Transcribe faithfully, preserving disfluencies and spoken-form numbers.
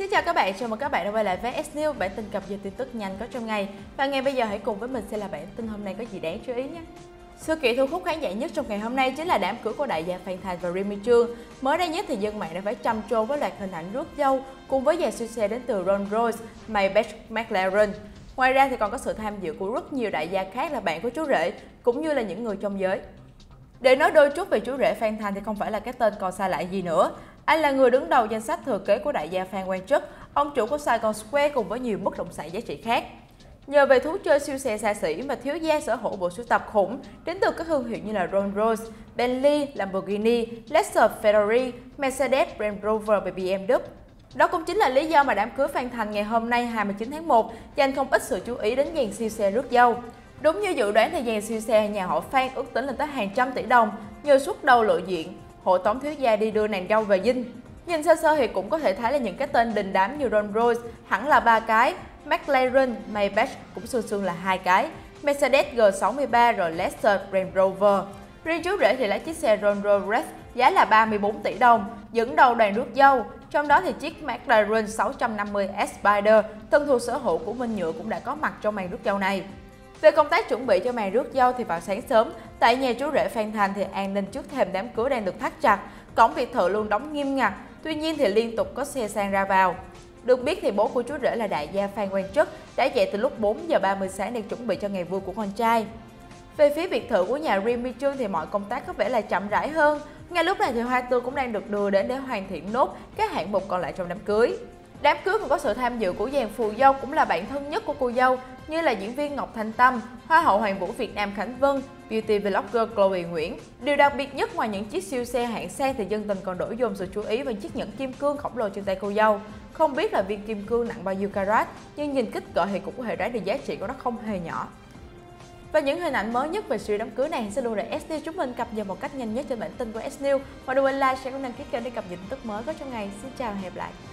Xin chào các bạn, chào mừng các bạn đã quay lại với S News, bản tin cập nhật tin tức nhanh có trong ngày. Và ngay bây giờ hãy cùng với mình xem là bản tin hôm nay có gì đáng chú ý nhé. Sự kiện thu hút khán giả nhất trong ngày hôm nay chính là đám cưới của đại gia Phan Thành và Primmy Trương. Mới đây nhất thì dân mạng đã phải trầm trồ với loạt hình ảnh rước dâu cùng với dàn siêu xe đến từ Rolls-Royce, Maybach, McLaren. Ngoài ra thì còn có sự tham dự của rất nhiều đại gia khác là bạn của chú rể cũng như là những người trong giới. Để nói đôi chút về chú rể Phan Thành thì không phải là cái tên còn xa lạ gì nữa. Anh là người đứng đầu danh sách thừa kế của đại gia Phan Quang Trức, ông chủ của Saigon Square cùng với nhiều bất động sản giá trị khác. Nhờ về thú chơi siêu xe xa xỉ mà thiếu gia sở hữu bộ sưu tập khủng đến từ các thương hiệu như là Rolls-Royce, Bentley, Lamborghini, Leicester, Ferrari, Mercedes, Range Rover và bê em vê. Đó cũng chính là lý do mà đám cưới Phan Thành ngày hôm nay hai mươi chín tháng một dành không ít sự chú ý đến dàn siêu xe rước dâu. Đúng như dự đoán thì dàn siêu xe nhà họ Phan ước tính lên tới hàng trăm tỷ đồng nhờ suất đầu lộ diện. Hộ tống thiếu gia đi đưa nàng dâu về dinh. Nhìn sơ sơ thì cũng có thể thấy là những cái tên đình đám như Rolls-Royce hẳn là ba cái, McLaren, Maybach cũng xương xương là hai cái, Mercedes G sáu mươi ba rồi Leicester, Range Rover. Riêng chú rể thì lấy chiếc xe Rolls-Royce giá là ba mươi bốn tỷ đồng, dẫn đầu đoàn rước dâu. Trong đó thì chiếc McLaren sáu trăm năm mươi S Spider thân thuộc sở hữu của Minh Nhựa cũng đã có mặt trong màn rước dâu này. Về công tác chuẩn bị cho màn rước dâu thì vào sáng sớm, tại nhà chú rể Phan Thành thì an ninh trước thềm đám cưới đang được thắt chặt, cổng biệt thự luôn đóng nghiêm ngặt, tuy nhiên thì liên tục có xe sang ra vào. Được biết thì bố của chú rể là đại gia Phan Quang Trức đã dậy từ lúc bốn giờ ba mươi sáng để chuẩn bị cho ngày vui của con trai. Về phía biệt thự của nhà Primmy Trương thì mọi công tác có vẻ là chậm rãi hơn, ngay lúc này thì hoa tươi cũng đang được đưa đến để hoàn thiện nốt các hạng mục còn lại trong đám cưới. Đám cưới còn có sự tham dự của dàn phù dâu cũng là bạn thân nhất của cô dâu như là diễn viên Ngọc Thanh Tâm, Hoa hậu Hoàng vũ Việt Nam Khánh Vân, beauty vlogger Chloe Nguyễn. Điều đặc biệt nhất ngoài những chiếc siêu xe hạng sang thì dân tình còn đổ dồn sự chú ý vào chiếc nhẫn kim cương khổng lồ trên tay cô dâu. Không biết là viên kim cương nặng bao nhiêu carat nhưng nhìn kích cỡ thì cũng có thể đoán được giá trị của nó không hề nhỏ. Và những hình ảnh mới nhất về siêu đám cưới này sẽ luôn được S News chúng mình cập nhật một cách nhanh nhất trên bản tin của S News. Và đừng quên like, share cũng đăng ký kênh để cập nhật tin tức mới có trong ngày. Xin chào và hẹn gặp lại.